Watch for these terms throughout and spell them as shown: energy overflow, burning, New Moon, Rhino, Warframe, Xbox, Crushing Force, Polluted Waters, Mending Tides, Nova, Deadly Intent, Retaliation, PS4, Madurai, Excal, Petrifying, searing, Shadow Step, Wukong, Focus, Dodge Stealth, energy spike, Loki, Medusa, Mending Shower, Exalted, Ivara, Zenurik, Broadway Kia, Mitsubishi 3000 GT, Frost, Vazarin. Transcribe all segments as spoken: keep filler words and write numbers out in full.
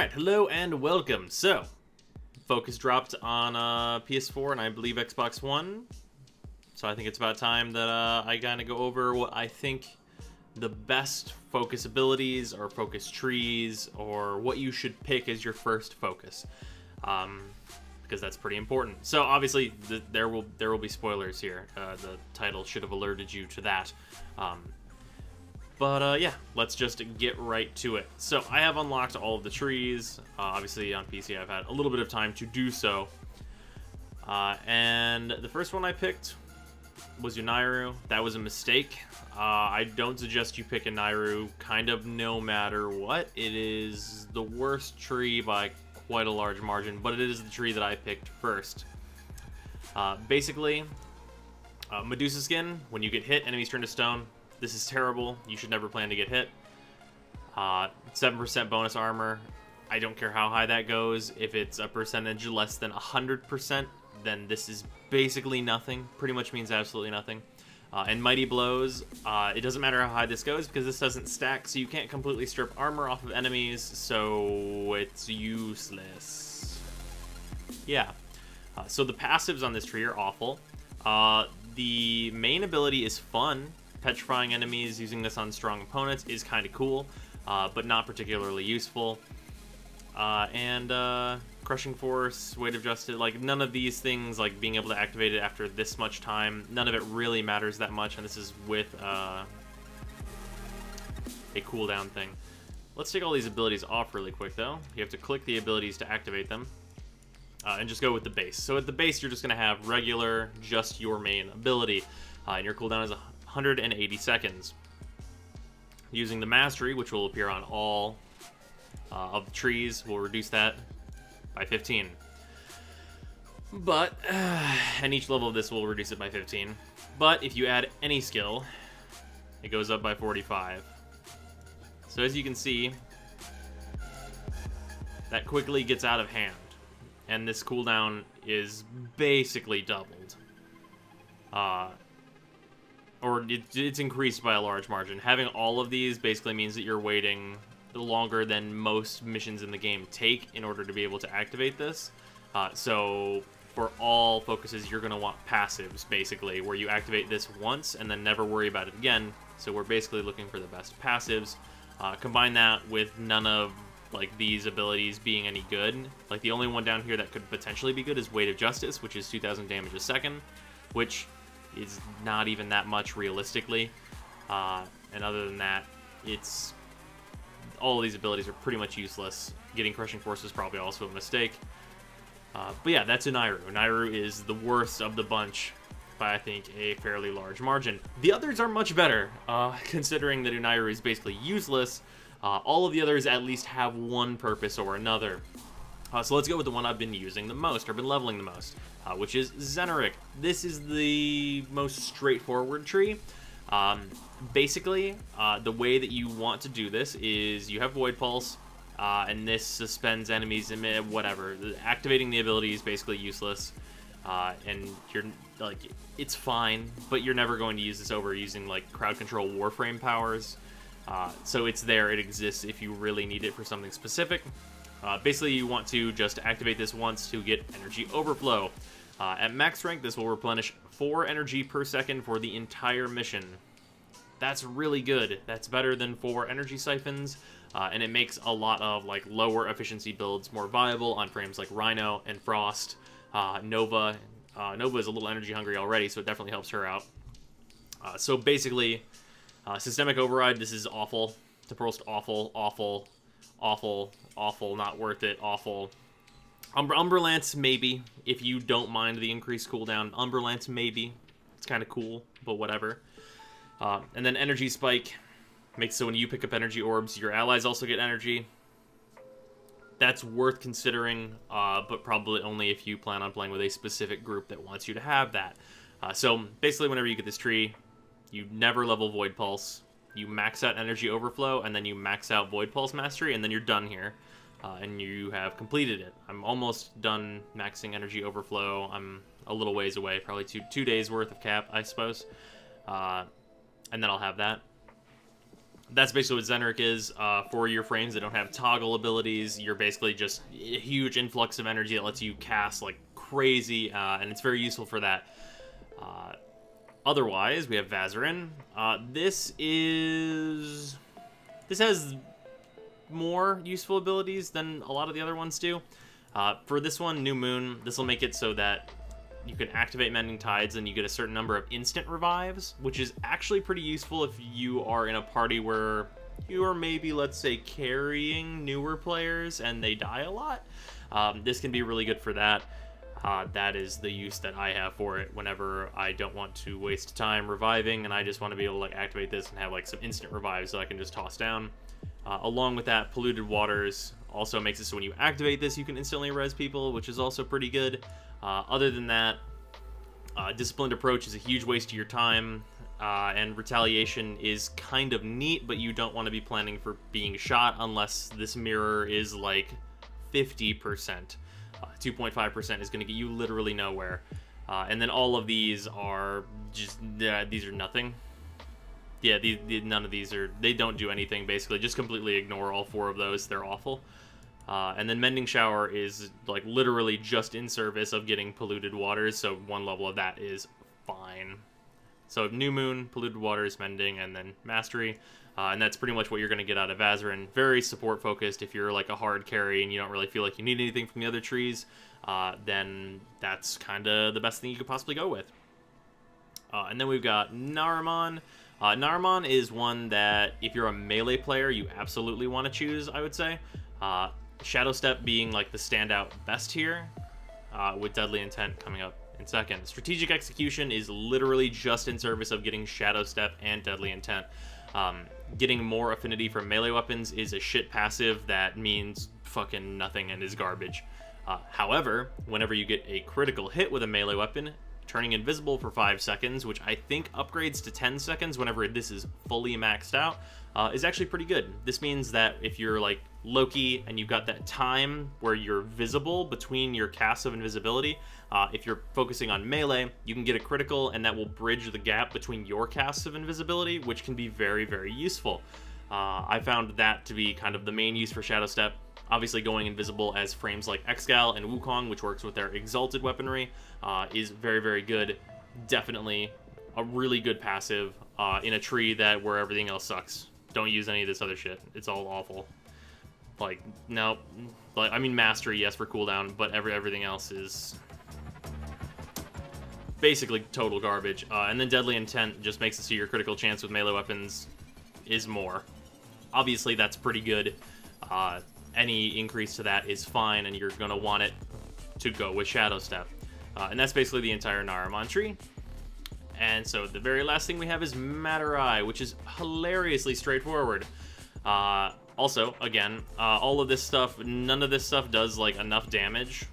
Alright, hello and welcome. So, Focus dropped on uh, P S four and I believe Xbox One. So I think it's about time that uh, I kind of go over what I think the best Focus abilities or Focus trees or what you should pick as your first Focus. Um, because that's pretty important. So obviously th there will there will be spoilers here. Uh, the title should have alerted you to that. Um, But uh, yeah, let's just get right to it. So I have unlocked all of the trees. Uh, obviously on P C I've had a little bit of time to do so. Uh, and the first one I picked was Unairu. That was a mistake. Uh, I don't suggest you pick Unairu kind of no matter what. It is the worst tree by quite a large margin, but it is the tree that I picked first. Uh, basically, uh, Medusa skin, when you get hit, enemies turn to stone. This is terrible. You should never plan to get hit. Uh, seven percent bonus armor. I don't care how high that goes. If it's a percentage less than one hundred percent, then this is basically nothing. Pretty much means absolutely nothing. Uh, and Mighty Blows. Uh, it doesn't matter how high this goes because this doesn't stack, so you can't completely strip armor off of enemies, so it's useless. Yeah. Uh, so the passives on this tree are awful. Uh, the main ability is fun. Petrifying enemies, using this on strong opponents is kind of cool, uh, but not particularly useful. Uh, and uh, Crushing Force, Weight of Justice, like none of these things, like being able to activate it after this much time, none of it really matters that much, and this is with uh, a cooldown thing. Let's take all these abilities off really quick though. You have to click the abilities to activate them, uh, and just go with the base. So at the base you're just going to have regular, just your main ability, uh, and your cooldown is a one hundred eighty seconds. Using the mastery, which will appear on all uh, of the trees, will reduce that by fifteen. But, uh, and each level of this will reduce it by fifteen. But if you add any skill, it goes up by forty-five. So as you can see, that quickly gets out of hand. And this cooldown is basically doubled. Uh... Or it, it's increased by a large margin. Having all of these basically means that you're waiting longer than most missions in the game take in order to be able to activate this. Uh, so for all focuses, you're going to want passives, basically, where you activate this once and then never worry about it again. So we're basically looking for the best passives. Uh, combine that with none of like these abilities being any good. Like the only one down here that could potentially be good is Weight of Justice, which is two thousand damage a second, which is not even that much realistically, uh, and other than that, it's all of these abilities are pretty much useless. Getting Crushing Force is probably also a mistake, uh, but yeah, that's Unairu. Unairu is the worst of the bunch by I think a fairly large margin. The others are much better, uh, considering that Unairu is basically useless. Uh, all of the others at least have one purpose or another. Uh, so let's go with the one I've been using the most, or been leveling the most, uh, which is Zenurik. This is the most straightforward tree. Um, basically, uh, the way that you want to do this is you have Void Pulse, uh, and this suspends enemies and whatever. Activating the ability is basically useless, uh, and you're like, it's fine, but you're never going to use this over using like crowd control Warframe powers. Uh, so it's there, it exists if you really need it for something specific. Uh, basically, you want to just activate this once to get energy overflow. Uh, at max rank, this will replenish four energy per second for the entire mission. That's really good. That's better than four energy siphons, uh, and it makes a lot of like lower efficiency builds more viable on frames like Rhino and Frost, uh, Nova. Uh, Nova is a little energy hungry already, so it definitely helps her out. Uh, so basically, uh, systemic override. This is awful. To Frost, awful, awful. Awful, awful, not worth it, awful. Umbr Umbralance, maybe, if you don't mind the increased cooldown. Umbralance, maybe. It's kind of cool, but whatever. Uh, and then energy spike makes so when you pick up energy orbs, your allies also get energy. That's worth considering, uh, but probably only if you plan on playing with a specific group that wants you to have that. Uh, so basically, whenever you get this tree, you never level Void Pulse. You max out energy overflow, and then you max out Void Pulse mastery, and then you're done here, uh, and you have completed it. I'm almost done maxing energy overflow. I'm a little ways away, probably two two days worth of cap, I suppose, uh, and then I'll have that. that's basically what Zenurik is. Uh, for your frames that don't have toggle abilities, you're basically just a huge influx of energy that lets you cast like crazy, uh, and it's very useful for that. Uh, otherwise, we have Vazarin. Uh, this is... This has more useful abilities than a lot of the other ones do. Uh, for this one, New Moon, this will make it so that you can activate Mending Tides and you get a certain number of instant revives, which is actually pretty useful if you are in a party where you are maybe, let's say, carrying newer players and they die a lot. Um, this can be really good for that. Uh, that is the use that I have for it whenever I don't want to waste time reviving and I just want to be able to like activate this and have like some instant revives that I can just toss down. Uh, along with that, Polluted Waters also makes it so when you activate this, you can instantly res people, which is also pretty good. Uh, other than that, uh, Disciplined Approach is a huge waste of your time, uh, and Retaliation is kind of neat, but you don't want to be planning for being shot unless this mirror is like fifty percent. two point five percent is going to get you literally nowhere. Uh, and then all of these are just, uh, these are nothing. Yeah, these, these, none of these are, they don't do anything basically. Just completely ignore all four of those. They're awful. Uh, and then Mending Shower is like literally just in service of getting Polluted Waters. So one level of that is fine. So New Moon, Polluted Waters, Mending, and then Mastery. Uh, and that's pretty much what you're going to get out of Vazarin. Very support focused. If you're like a hard carry and you don't really feel like you need anything from the other trees, uh, then that's kind of the best thing you could possibly go with. Uh, and then we've got Naramon. Uh, Naramon is one that if you're a melee player, you absolutely want to choose, I would say. Uh, Shadow Step being like the standout best here, uh, with Deadly Intent coming up in second. Strategic Execution is literally just in service of getting Shadow Step and Deadly Intent. Um, getting more affinity for melee weapons is a shit passive that means fucking nothing and is garbage. Uh, however, whenever you get a critical hit with a melee weapon, turning invisible for five seconds, which I think upgrades to ten seconds whenever this is fully maxed out, uh, is actually pretty good. This means that if you're like Loki and you've got that time where you're visible between your casts of invisibility, uh, if you're focusing on melee, you can get a critical and that will bridge the gap between your casts of invisibility, which can be very, very useful. Uh, I found that to be kind of the main use for Shadow Step. Obviously going invisible as frames like Excal and Wukong, which works with their exalted weaponry, uh, is very, very good. Definitely a really good passive uh, in a tree that where everything else sucks. Don't use any of this other shit. It's all awful. Like, no. Like, I mean, Mastery, yes, for cooldown, but every everything else is basically total garbage. Uh, and then Deadly Intent just makes it so your critical chance with melee weapons is more. Obviously, that's pretty good. Uh... Any increase to that is fine, and you're going to want it to go with Shadow Step. Uh, and that's basically the entire Naramon tree. And so the very last thing we have is Madurai, which is hilariously straightforward. Uh, also, again, uh, all of this stuff, none of this stuff does like enough damage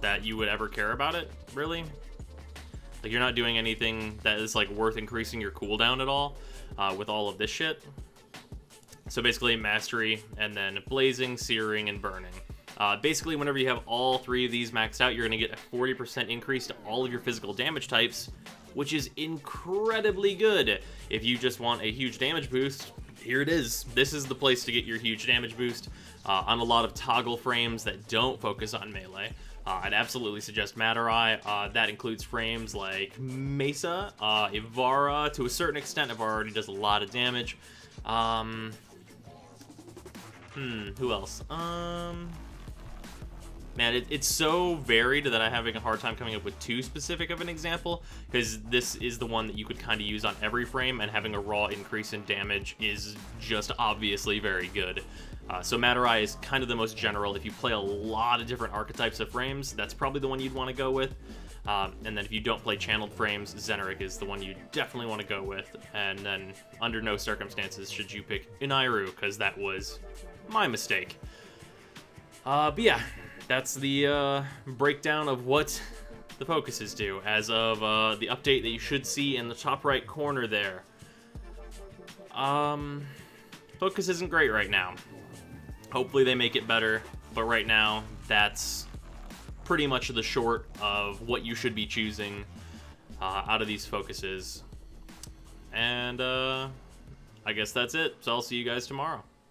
that you would ever care about it, really. Like, you're not doing anything that is like worth increasing your cooldown at all uh, with all of this shit. So basically Mastery, and then Blazing, Searing, and Burning. Uh, basically, whenever you have all three of these maxed out, you're going to get a forty percent increase to all of your physical damage types, which is incredibly good. If you just want a huge damage boost, here it is. This is the place to get your huge damage boost uh, on a lot of toggle frames that don't focus on melee. Uh, I'd absolutely suggest Madurai. Uh, that includes frames like Mesa, uh, Ivara. To a certain extent, Ivara already does a lot of damage. Um... Hmm, who else? Um, man, it, it's so varied that I'm having a hard time coming up with too specific of an example, because this is the one that you could kind of use on every frame, and having a raw increase in damage is just obviously very good. Uh, so Madurai is kind of the most general. If you play a lot of different archetypes of frames, that's probably the one you'd want to go with. Um, and then if you don't play channeled frames, Zenurik is the one you definitely want to go with. And then under no circumstances should you pick Unairu, because that was my mistake. Uh, but yeah, that's the uh, breakdown of what the focuses do as of uh, the update that you should see in the top right corner there. Um, focus isn't great right now. Hopefully they make it better, but right now that's pretty much the short of what you should be choosing uh, out of these focuses. And uh, I guess that's it. So I'll see you guys tomorrow.